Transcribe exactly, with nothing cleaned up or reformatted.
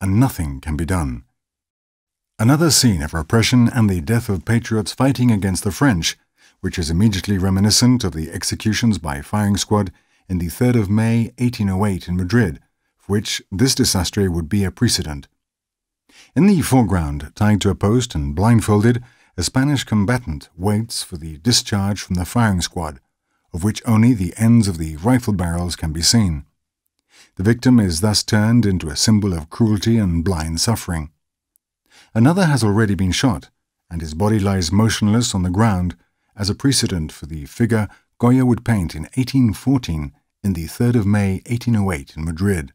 and nothing can be done. Another scene of repression and the death of patriots fighting against the French, which is immediately reminiscent of the executions by firing squad in the third of May eighteen oh eight in Madrid, for which this Desastre would be a precedent. In the foreground, tied to a post and blindfolded, a Spanish combatant waits for the discharge from the firing squad, of which only the ends of the rifle barrels can be seen. The victim is thus turned into a symbol of cruelty and blind suffering. Another has already been shot, and his body lies motionless on the ground as a precedent for the figure Goya would paint in eighteen fourteen in the third of May eighteen oh eight in Madrid.